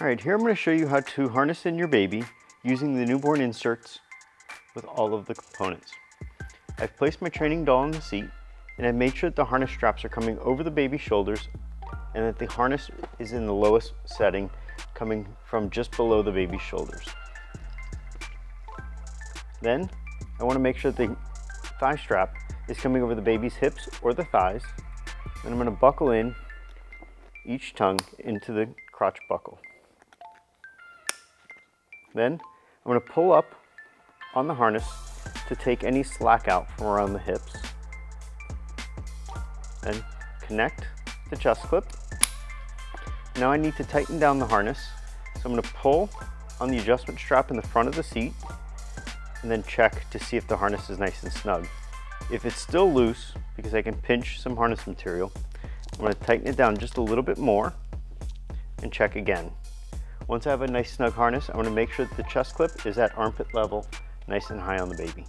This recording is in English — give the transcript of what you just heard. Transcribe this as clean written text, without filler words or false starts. All right, here I'm going to show you how to harness in your baby using the newborn inserts with all of the components. I've placed my training doll on the seat and I've made sure that the harness straps are coming over the baby's shoulders and that the harness is in the lowest setting, coming from just below the baby's shoulders. Then I want to make sure that the thigh strap is coming over the baby's hips or the thighs. And I'm going to buckle in each tongue into the crotch buckle. Then I'm going to pull up on the harness to take any slack out from around the hips. Then connect the chest clip. Now I need to tighten down the harness. So I'm going to pull on the adjustment strap in the front of the seat and then check to see if the harness is nice and snug. If it's still loose, because I can pinch some harness material, I'm going to tighten it down just a little bit more and check again. Once I have a nice snug harness, I want to make sure that the chest clip is at armpit level, nice and high on the baby.